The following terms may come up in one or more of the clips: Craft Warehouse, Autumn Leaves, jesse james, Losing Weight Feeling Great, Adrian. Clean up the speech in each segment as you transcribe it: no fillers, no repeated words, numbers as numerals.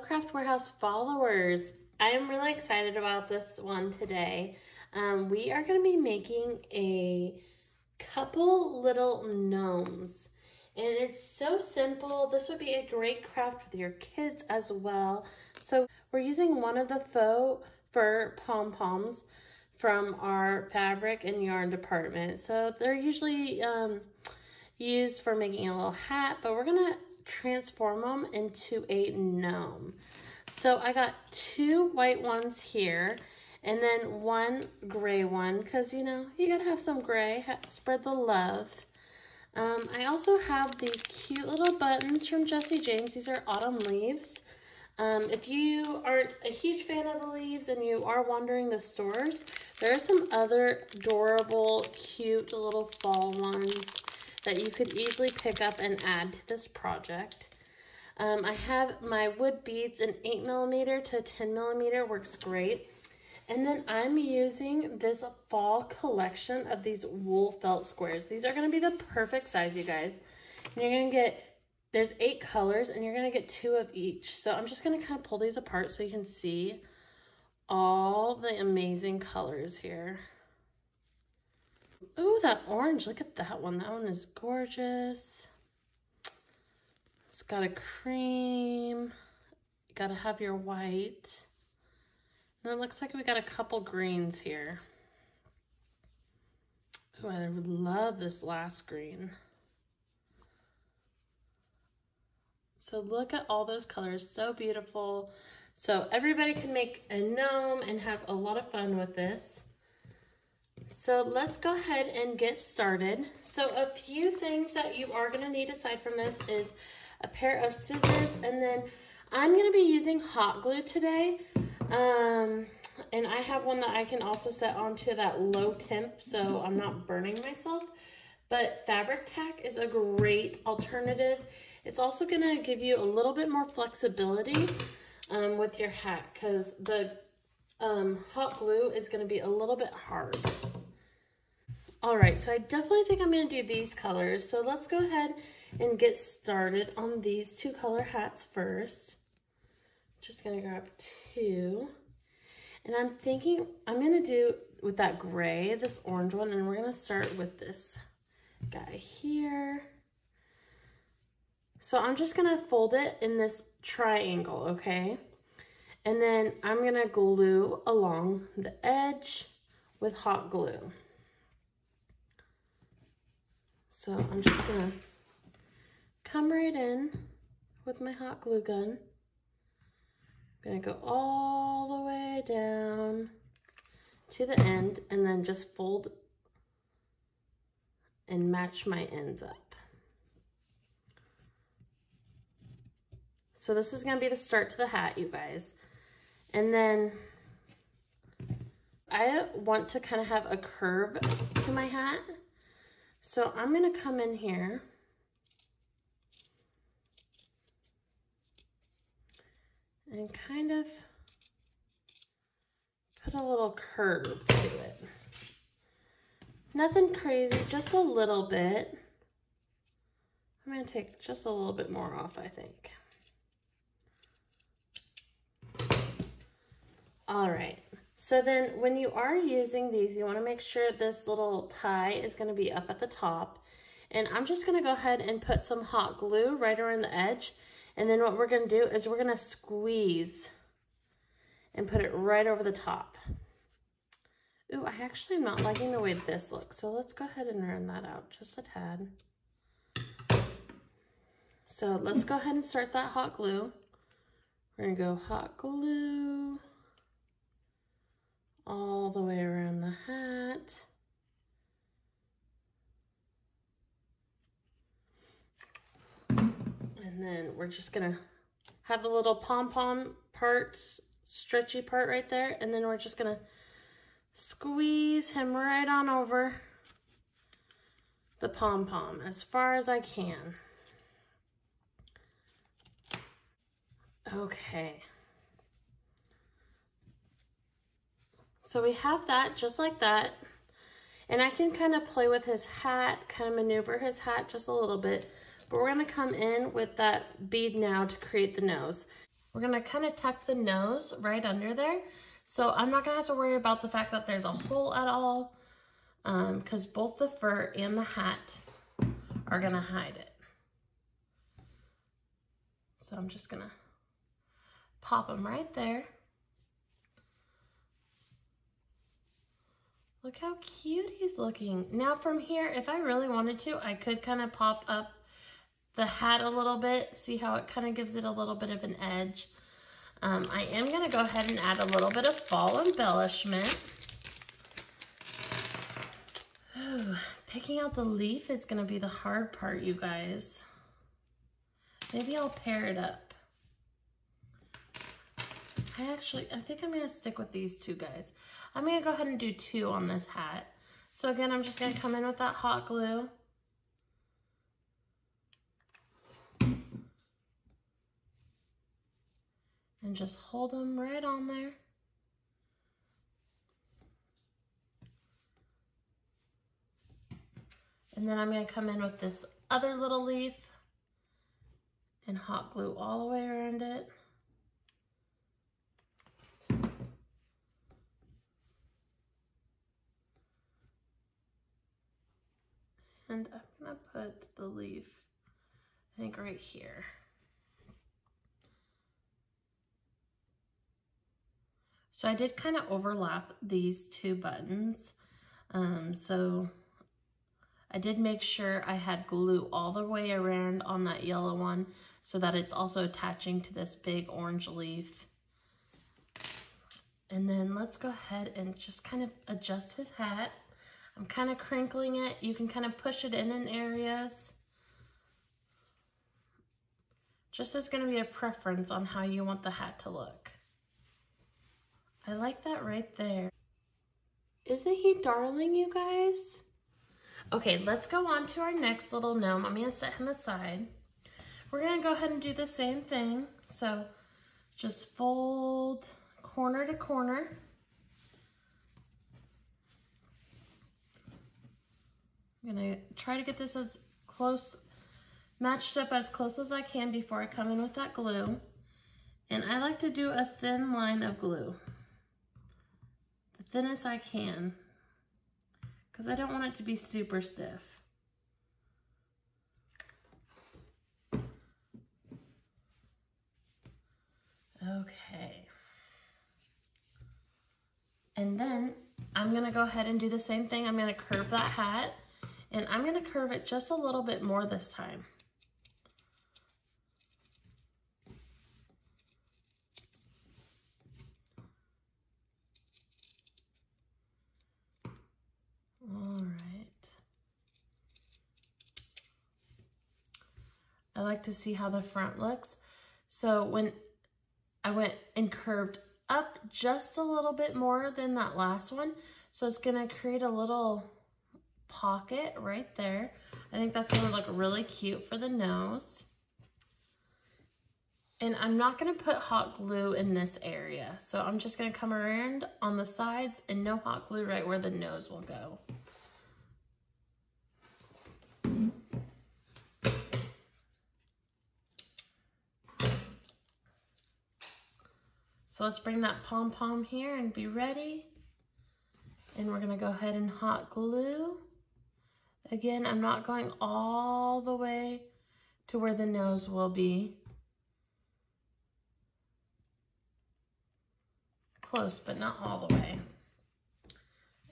Hello Craft Warehouse followers. I am really excited about this one today. We are going to be making a couple little gnomes and it's so simple. This would be a great craft with your kids as well. So we're using one of the faux fur pom-poms from our fabric and yarn department. So they're usually used for making a little hat, but we're going to transform them into a gnome. So I got two white ones here and then one gray one because, you know, you gotta have some gray, spread the love. I also have these cute little buttons from Jesse James. These are Autumn Leaves. If you aren't a huge fan of the leaves and you are wandering the stores, there are some other adorable, cute little fall ones that you could easily pick up and add to this project. I have my wood beads in 8mm to 10mm, works great. And then I'm using this fall collection of these wool felt squares. These are gonna be the perfect size, you guys. And you're gonna get, there's 8 colors and you're gonna get 2 of each. So I'm just gonna kind of pull these apart so you can see all the amazing colors here. Oh, that orange, look at that one. That one is gorgeous. It's got a cream. You gotta have your white. And it looks like we got a couple greens here. Oh, I love this last green. So look at all those colors, so beautiful. So everybody can make a gnome and have a lot of fun with this. So let's go ahead and get started. So a few things that you are going to need aside from this is a pair of scissors, and then I'm going to be using hot glue today. And I have one that I can also set onto that low temp so I'm not burning myself. But fabric tack is a great alternative. It's also going to give you a little bit more flexibility with your hat because the hot glue is going to be a little bit hard. All right, so I definitely think I'm going to do these colors. So let's go ahead and get started on these 2 color hats first. Just going to grab 2. And I'm thinking I'm going to do with that gray, this orange one, and we're going to start with this guy here. So I'm just going to fold it in this triangle, okay? And then I'm going to glue along the edge with hot glue. So I'm just gonna come right in with my hot glue gun. I'm gonna go all the way down to the end and then just fold and match my ends up. So this is gonna be the start to the hat, you guys. And then I want to kind of have a curve to my hat. So I'm going to come in here and kind of put a little curve to it. Nothing crazy, just a little bit. I'm going to take just a little bit more off, I think. All right. So then when you are using these, you want to make sure this little tie is going to be up at the top. And I'm just going to go ahead and put some hot glue right around the edge. And then what we're going to do is we're going to squeeze and put it right over the top. Ooh, I actually am not liking the way this looks. So let's go ahead and round that out just a tad. So let's go ahead and start that hot glue. We're going to go hot glue all the way around the hat. And then we're just gonna have the little pom-pom part, stretchy part right there, and then we're just gonna squeeze him right on over the pom-pom as far as I can. Okay. So we have that just like that, and I can kind of play with his hat, kind of maneuver his hat just a little bit, but we're gonna come in with that bead now to create the nose. We're gonna kind of tuck the nose right under there. So I'm not gonna have to worry about the fact that there's a hole at all, because both the fur and the hat are gonna hide it. So I'm just gonna pop them right there. Look how cute he's looking. Now from here, if I really wanted to, I could kind of pop up the hat a little bit, see how it kind of gives it a little bit of an edge. I am gonna go ahead and add a little bit of fall embellishment. Ooh, picking out the leaf is gonna be the hard part, you guys. Maybe I'll pair it up. I think I'm gonna stick with these two, guys. I'm gonna go ahead and do two on this hat. So again, I'm just gonna come in with that hot glue. And just hold them right on there. And then I'm gonna come in with this other little leaf and hot glue all the way around it. And I'm gonna put the leaf, I think, right here. So I did kind of overlap these two buttons. So I did make sure I had glue all the way around on that yellow one so that it's also attaching to this big orange leaf. And then let's go ahead and just kind of adjust his hat. I'm kind of crinkling it. You can kind of push it in areas. Just is going to be a preference on how you want the hat to look. I like that right there. Isn't he darling, you guys? Okay, let's go on to our next little gnome. I'm going to set him aside. We're going to go ahead and do the same thing. So just fold corner to corner. I'm gonna try to get this as close, matched up as close as I can before I come in with that glue. And I like to do a thin line of glue, the thinnest I can, because I don't want it to be super stiff. Okay. And then I'm gonna go ahead and do the same thing. I'm gonna curve that hat. And I'm going to curve it just a little bit more this time. All right. I like to see how the front looks. So when I went and curved up just a little bit more than that last one, so it's going to create a little pocket right there. I think that's going to look really cute for the nose. And I'm not going to put hot glue in this area. So I'm just going to come around on the sides and no hot glue right where the nose will go. So let's bring that pom-pom here and be ready. And we're going to go ahead and hot glue. Again, I'm not going all the way to where the nose will be. Close, but not all the way.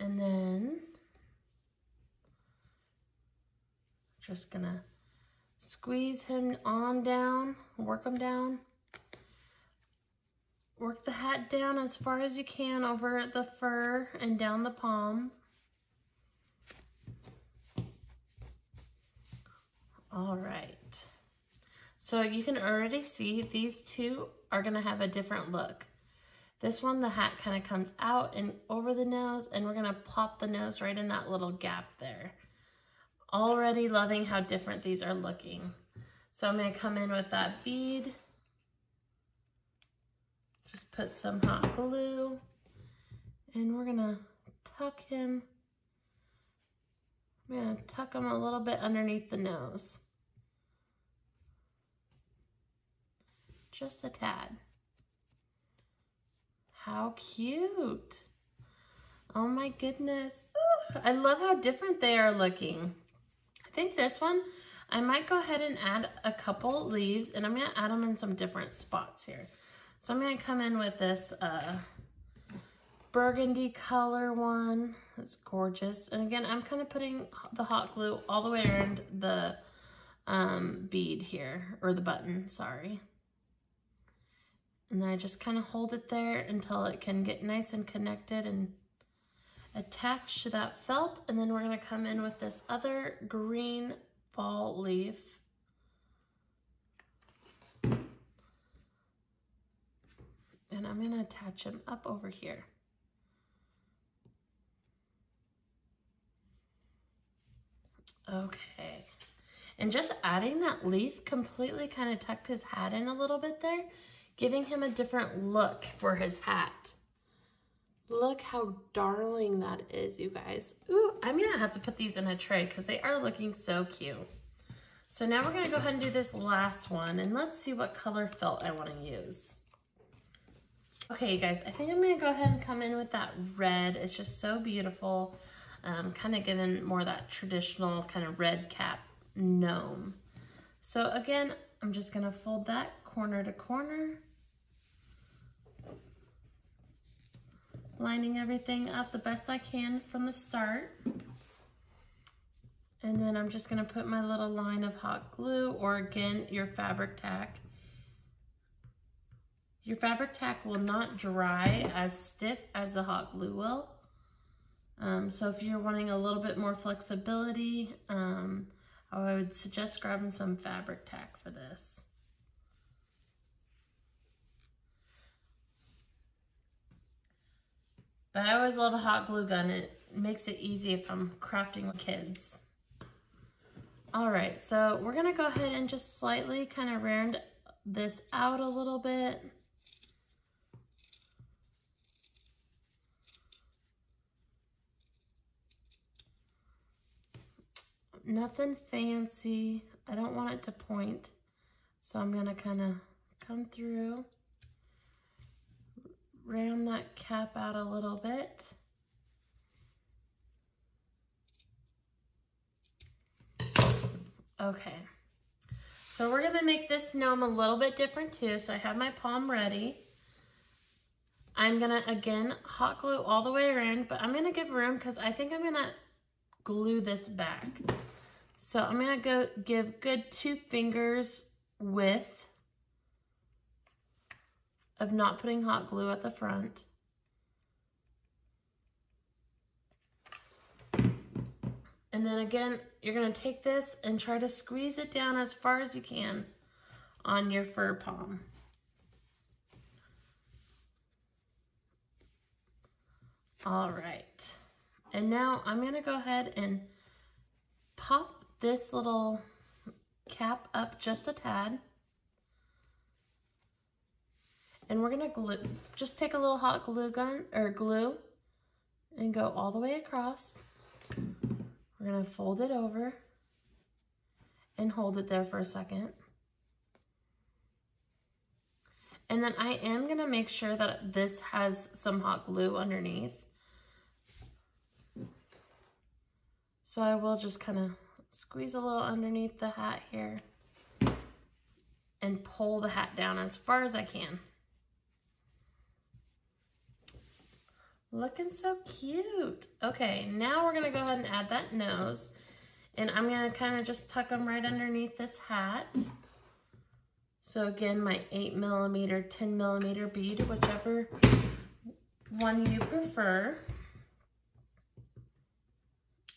And then just gonna squeeze him on down, work him down. Work the hat down as far as you can over the fur and down the palm. All right, so you can already see these two are gonna have a different look. This one, the hat kind of comes out and over the nose, and we're gonna plop the nose right in that little gap there. Already loving how different these are looking. So I'm gonna come in with that bead, just put some hot glue, and we're gonna tuck him. I'm gonna tuck him a little bit underneath the nose. Just a tad. How cute. Oh my goodness. Ooh, I love how different they are looking. I think this one, I might go ahead and add a couple leaves, and I'm gonna add them in some different spots here. So I'm gonna come in with this burgundy color one. It's gorgeous. And again, I'm kind of putting the hot glue all the way around the bead here, or the button, sorry. And then I just kind of hold it there until it can get nice and connected and attached to that felt. And then we're gonna come in with this other green fall leaf. And I'm gonna attach them up over here. Okay. And just adding that leaf completely kind of tucked his hat in a little bit there, giving him a different look for his hat. Look how darling that is, you guys. Ooh, I'm gonna have to put these in a tray because they are looking so cute. So now we're gonna go ahead and do this last one, and let's see what color felt I wanna use. Okay, you guys, I think I'm gonna go ahead and come in with that red. It's just so beautiful. Kind of giving more that traditional kind of red cap gnome. So again, I'm just gonna fold that corner to corner, lining everything up the best I can from the start. And then I'm just gonna put my little line of hot glue, or again, your fabric tack. Your fabric tack will not dry as stiff as the hot glue will. So if you're wanting a little bit more flexibility, I would suggest grabbing some fabric tack for this. But I always love a hot glue gun. It makes it easy if I'm crafting with kids. All right, so we're gonna go ahead and just slightly kind of round this out a little bit. Nothing fancy. I don't want it to point. So I'm gonna kind of come through, round that cap out a little bit. Okay. So we're gonna make this gnome a little bit different too. So I have my palm ready. I'm gonna, again, hot glue all the way around, but I'm gonna give room because I think I'm gonna glue this back. So I'm gonna go give good 2 fingers width of not putting hot glue at the front. And then again, you're gonna take this and try to squeeze it down as far as you can on your fur palm. All right. And now I'm gonna go ahead and pop this little cap up just a tad. And we're gonna glue, just take a little hot glue gun or glue and go all the way across. We're gonna fold it over and hold it there for a second. And then I am gonna make sure that this has some hot glue underneath. So I will just kind of squeeze a little underneath the hat here and pull the hat down as far as I can. Looking so cute. Okay, now we're gonna go ahead and add that nose, and I'm gonna kind of just tuck them right underneath this hat. So again, my 8mm, 10mm bead, whichever one you prefer.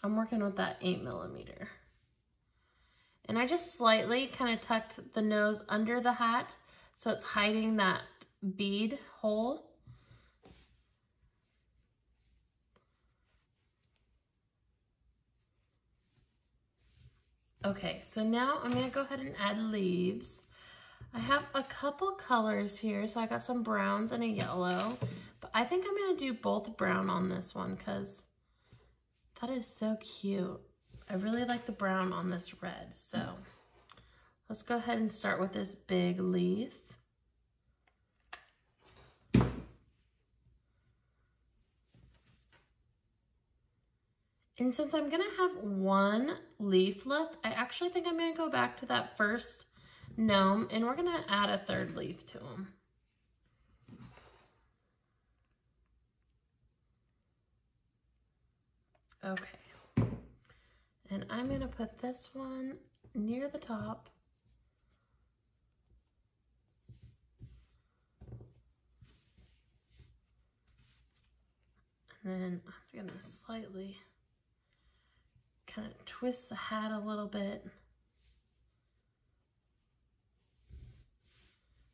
I'm working with that 8mm. And I just slightly kind of tucked the nose under the hat so it's hiding that bead hole. Okay, so now I'm gonna go ahead and add leaves. I have a couple colors here, so I got some browns and a yellow, but I think I'm gonna do both brown on this one because that is so cute. I really like the brown on this red. So let's go ahead and start with this big leaf. And since I'm gonna have one leaf left, I actually think I'm gonna go back to that first gnome and we're gonna add a third leaf to him. Okay. And I'm gonna put this one near the top. And then I'm gonna slightly kind of twist the hat a little bit.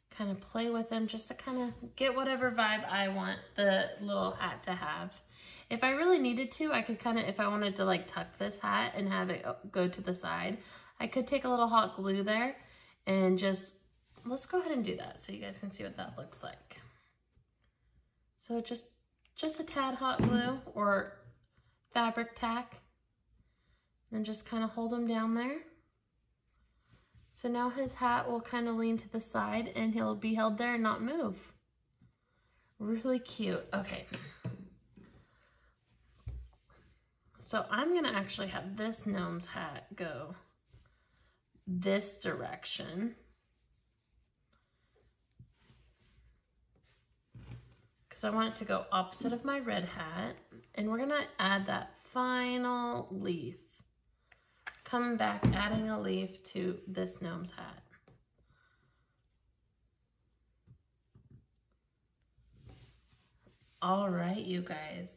Kind of play with them just to kind of get whatever vibe I want the little hat to have. If I really needed to, I could kind of, if I wanted to like tuck this hat and have it go to the side, I could take a little hot glue there and just, let's go ahead and do that so you guys can see what that looks like. So just a tad hot glue or fabric tack. And just kind of hold him down there. So now his hat will kind of lean to the side and he'll be held there and not move. Really cute. Okay. So I'm gonna actually have this gnome's hat go this direction. Because I want it to go opposite of my red hat. And we're gonna add that final leaf. Coming back, adding a leaf to this gnome's hat. All right, you guys.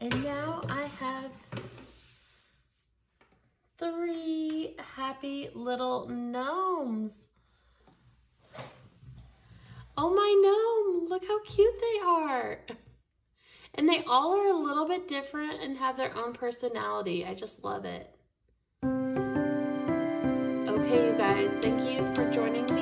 And now I have three happy little gnomes. Oh, my gnome, look how cute they are. And they all are a little bit different and have their own personality. I just love it. Hey you guys, thank you for joining me